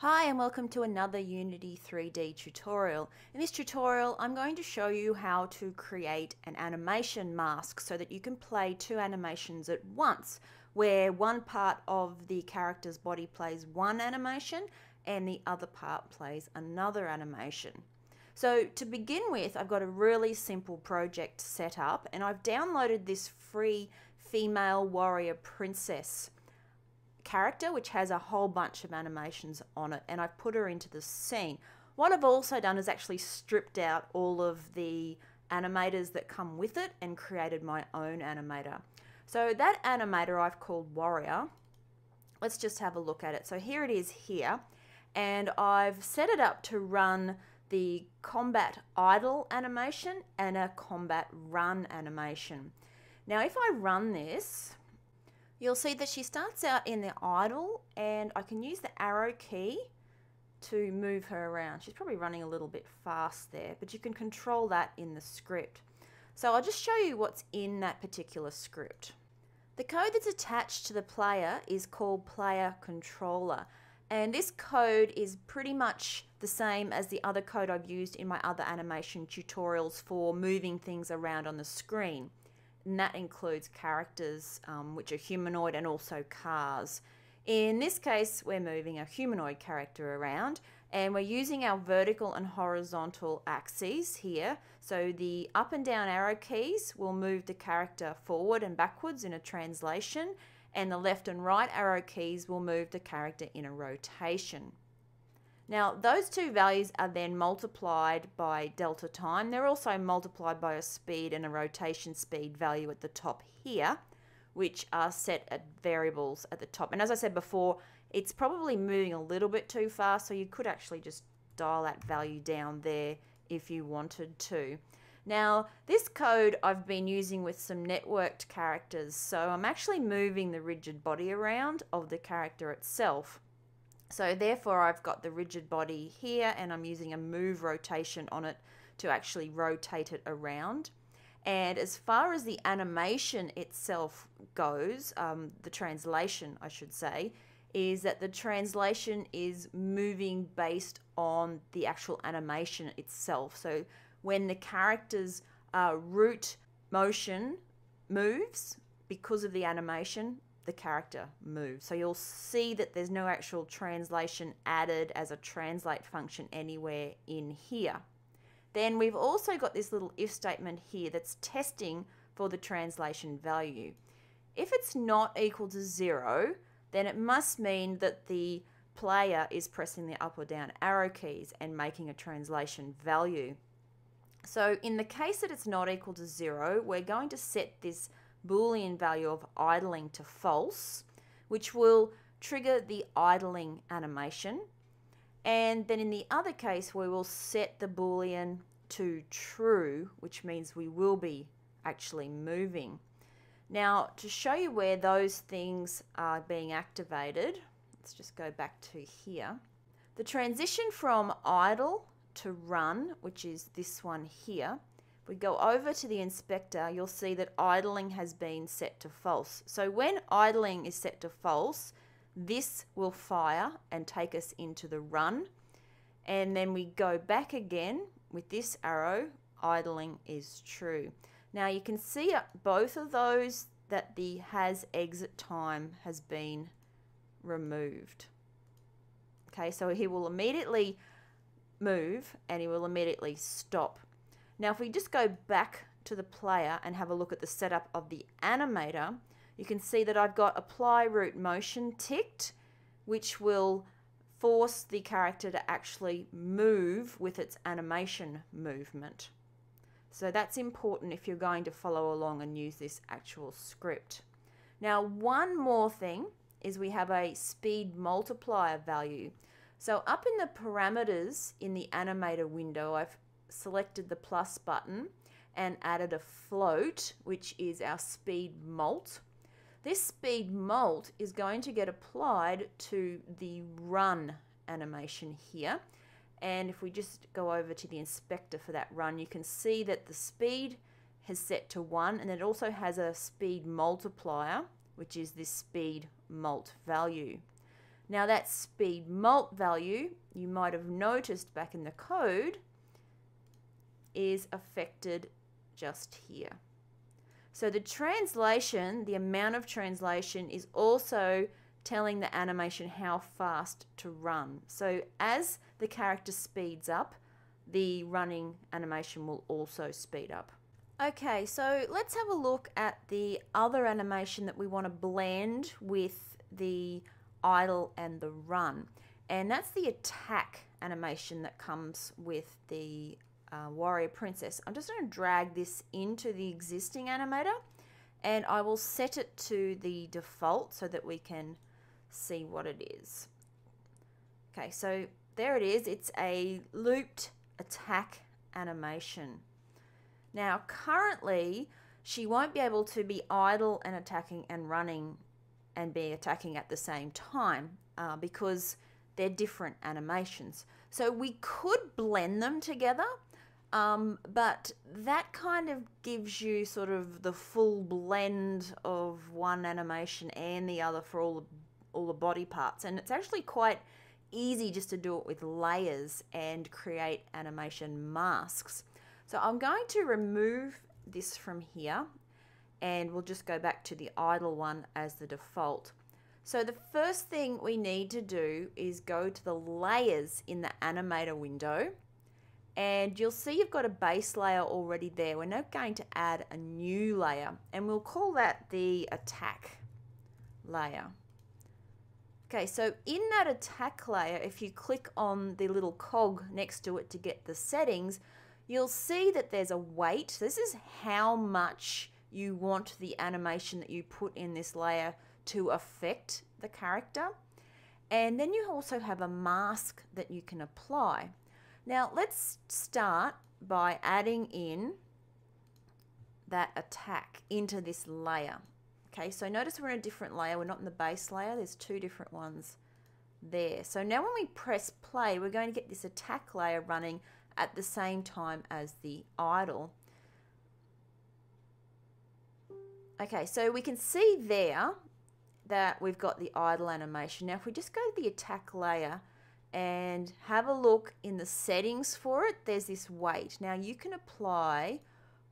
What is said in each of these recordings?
Hi and welcome to another Unity 3D tutorial. In this tutorial I'm going to show you how to create an animation mask so that you can play two animations at once, where one part of the character's body plays one animation and the other part plays another animation. So to begin with, I've got a really simple project set up and I've downloaded this free female warrior princess character, which has a whole bunch of animations on it, and I've put her into the scene. What I've also done is actually stripped out all of the animators that come with it and created my own animator. So that animator I've called Warrior. Let's just have a look at it. So here it is here, and I've set it up to run the combat idle animation and a combat run animation. Now if I run this, you'll see that she starts out in the idle, and I can use the arrow key to move her around. She's probably running a little bit fast there, but you can control that in the script. So I'll just show you what's in that particular script. The code that's attached to the player is called PlayerController, and this code is pretty much the same as the other code I've used in my other animation tutorials for moving things around on the screen. And that includes characters, which are humanoid, and also cars. In this case, we're moving a humanoid character around, and we're using our vertical and horizontal axes here. So the up and down arrow keys will move the character forward and backwards in a translation, and the left and right arrow keys will move the character in a rotation. Now, those two values are then multiplied by delta time. They're also multiplied by a speed and a rotation speed value at the top here, which are set at variables at the top. And as I said before, it's probably moving a little bit too fast, so you could actually just dial that value down there if you wanted to. Now, this code I've been using with some networked characters, so I'm actually moving the rigid body around of the character itself. So therefore I've got the rigid body here, and I'm using a move rotation on it to actually rotate it around. And as far as the animation itself goes, the translation I should say, is that the translation is moving based on the actual animation itself. So when the character's root motion moves, because of the animation, the character moves. So you'll see that there's no actual translation added as a translate function anywhere in here. Then we've also got this little if statement here that's testing for the translation value. If it's not equal to 0, then it must mean that the player is pressing the up or down arrow keys and making a translation value. So in the case that it's not equal to 0, we're going to set this Boolean value of idling to false, which will trigger the idling animation. And then in the other case, we will set the Boolean to true, which means we will be actually moving. Now, to show you where those things are being activated, let's just go back to here. The transition from idle to run, which is this one here, we go over to the inspector, you'll see that idling has been set to false. So when idling is set to false, this will fire and take us into the run. And then we go back again with this arrow, idling is true. Now you can see up both of those that the has exit time has been removed. Okay, so he will immediately move and he will immediately stop. Now if we just go back to the player and have a look at the setup of the animator, you can see that I've got apply root motion ticked, which will force the character to actually move with its animation movement. So that's important if you're going to follow along and use this actual script. Now one more thing is we have a speed multiplier value. So up in the parameters in the animator window, I've selected the plus button and added a float, which is our speed mult. This speed mult is going to get applied to the run animation here, and if we just go over to the inspector for that run, you can see that the speed has set to 1, and it also has a speed multiplier, which is this speed mult value. Now that speed mult value, you might have noticed back in the code, is affected just here. So the translation, the amount of translation, is also telling the animation how fast to run. So as the character speeds up, the running animation will also speed up. Okay, so let's have a look at the other animation that we want to blend with the idle and the run. And that's the attack animation that comes with the Warrior Princess. I'm just going to drag this into the existing animator, and I will set it to the default so that we can see what it is. Okay, so there it is. It's a looped attack animation. Now currently she won't be able to be idle and attacking and running and be attacking at the same time because they're different animations. So we could blend them together, but that kind of gives you sort of the full blend of one animation and the other for all the body parts. And it's actually quite easy just to do it with layers and create animation masks. So I'm going to remove this from here, and we'll just go back to the idle one as the default. So the first thing we need to do is go to the layers in the animator window, and you'll see you've got a base layer already there. We're now going to add a new layer, and we'll call that the attack layer. Okay, so in that attack layer, if you click on the little cog next to it to get the settings, you'll see that there's a weight. This is how much you want the animation that you put in this layer to affect the character. And then you also have a mask that you can apply. Now let's start by adding in that attack into this layer. Okay, so notice we're in a different layer. We're not in the base layer. There's two different ones there. So now when we press play, we're going to get this attack layer running at the same time as the idle. Okay, so we can see there that we've got the idle animation. Now if we just go to the attack layer and have a look in the settings for it, there's this weight. Now you can apply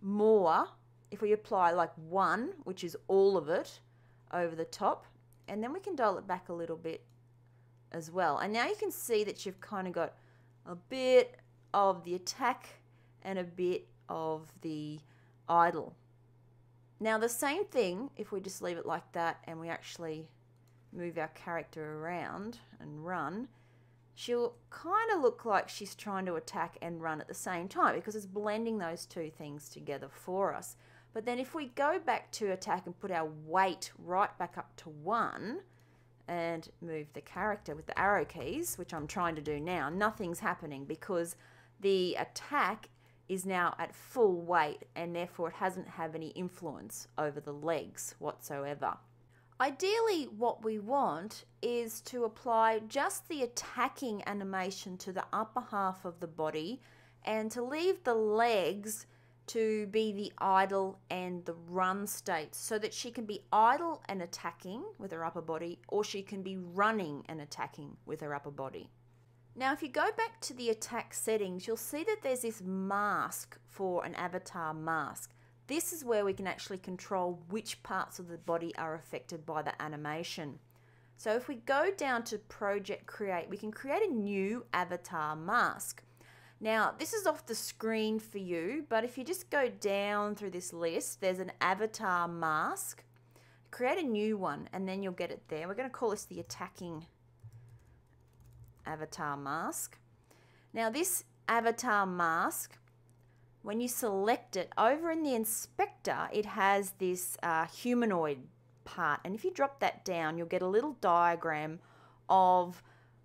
more. If we apply like one, which is all of it, over the top, and then we can dial it back a little bit as well. And now you can see that you've kind of got a bit of the attack and a bit of the idle. Now the same thing, if we just leave it like that and we actually move our character around and run, she'll kind of look like she's trying to attack and run at the same time because it's blending those two things together for us. But then if we go back to attack and put our weight right back up to 1 and move the character with the arrow keys, which I'm trying to do now, nothing's happening because the attack is now at full weight, and therefore it hasn't had any influence over the legs whatsoever. Ideally, what we want is to apply just the attacking animation to the upper half of the body and to leave the legs to be the idle and the run states so that she can be idle and attacking with her upper body, or she can be running and attacking with her upper body. Now if you go back to the attack settings, you'll see that there's this mask for an avatar mask. This is where we can actually control which parts of the body are affected by the animation. So if we go down to Project Create, we can create a new avatar mask. Now this is off the screen for you, but if you just go down through this list, there's an avatar mask. Create a new one and then you'll get it there. We're going to call this the attacking avatar mask. Now this avatar mask, when you select it, over in the inspector, it has this humanoid part, and if you drop that down, you'll get a little diagram of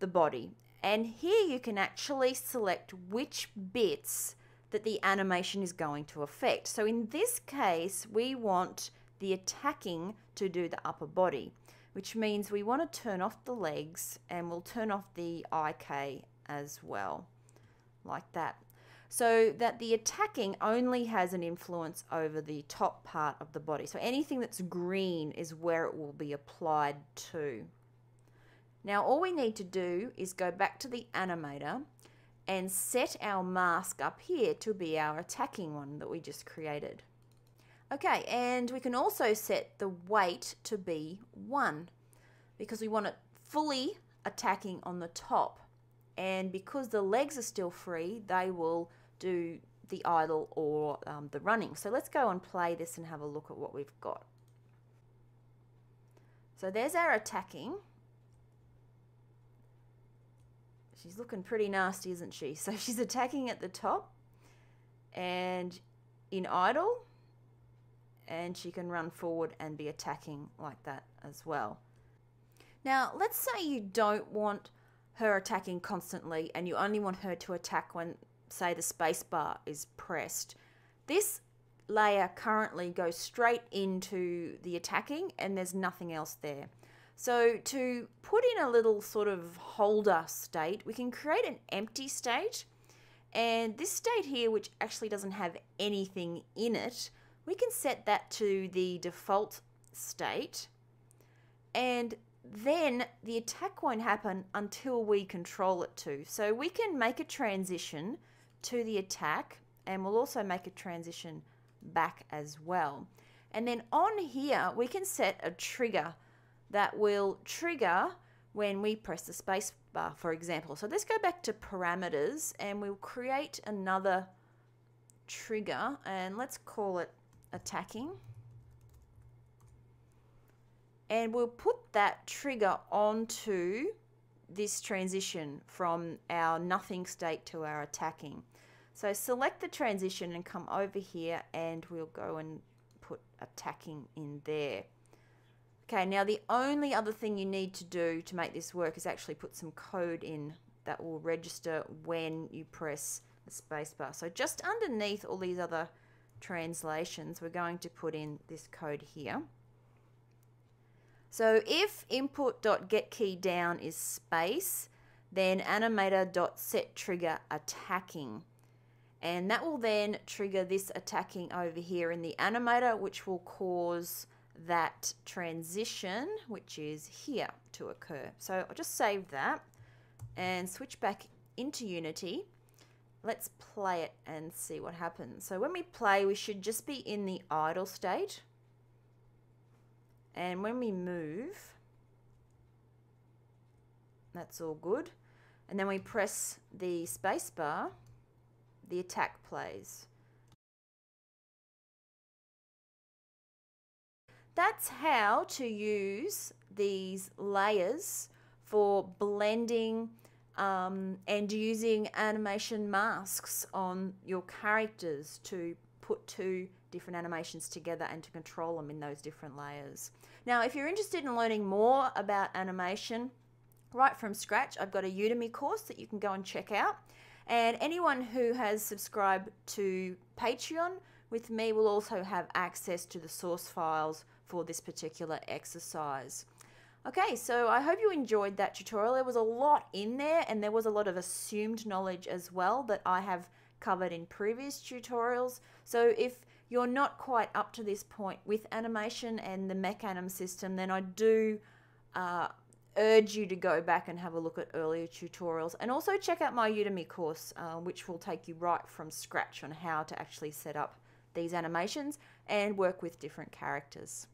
the body, and here you can actually select which bits that the animation is going to affect. So in this case, we want the attacking to do the upper body, which means we want to turn off the legs, and we'll turn off the IK as well, like that, so that the attacking only has an influence over the top part of the body. So anything that's green is where it will be applied to. Now all we need to do is go back to the animator and set our mask up here to be our attacking one that we just created. Okay, and we can also set the weight to be 1 because we want it fully attacking on the top. And because the legs are still free, they will do the idle or the running. So let's go and play this and have a look at what we've got. So there's our attacking. She's looking pretty nasty, isn't she? So she's attacking at the top and in idle, and she can run forward and be attacking like that as well. Now let's say you don't want her attacking constantly and you only want her to attack when, say, the spacebar is pressed. This layer currently goes straight into the attacking and there's nothing else there. So to put in a little sort of holder state, we can create an empty state, and this state here, which actually doesn't have anything in it, we can set that to the default state, and then the attack won't happen until we control it to. So we can make a transition to the attack, and we'll also make a transition back as well. And then on here we can set a trigger that will trigger when we press the space bar, for example. So let's go back to parameters and we'll create another trigger, and let's call it attacking. And we'll put that trigger onto this transition from our nothing state to our attacking. So select the transition and come over here and we'll go and put attacking in there. Okay, now the only other thing you need to do to make this work is actually put some code in that will register when you press the spacebar. So just underneath all these other translations, we're going to put in this code here. So if input.getKeyDown is space, then animator.setTriggerAttacking. And that will then trigger this attacking over here in the animator, which will cause that transition, which is here, to occur. So I'll just save that and switch back into Unity. Let's play it and see what happens. So when we play, we should just be in the idle state. And when we move, that's all good. And then we press the spacebar, the attack plays. That's how to use these layers for blending and using animation masks on your characters to put two different animations together and to control them in those different layers. Now, if you're interested in learning more about animation right from scratch, I've got a Udemy course that you can go and check out. And anyone who has subscribed to Patreon with me will also have access to the source files for this particular exercise. Okay, so I hope you enjoyed that tutorial. There was a lot in there, and there was a lot of assumed knowledge as well that I have covered in previous tutorials. So if you're not quite up to this point with animation and the Mecanim system, then I do urge you to go back and have a look at earlier tutorials, and also check out my Udemy course, which will take you right from scratch on how to actually set up these animations and work with different characters.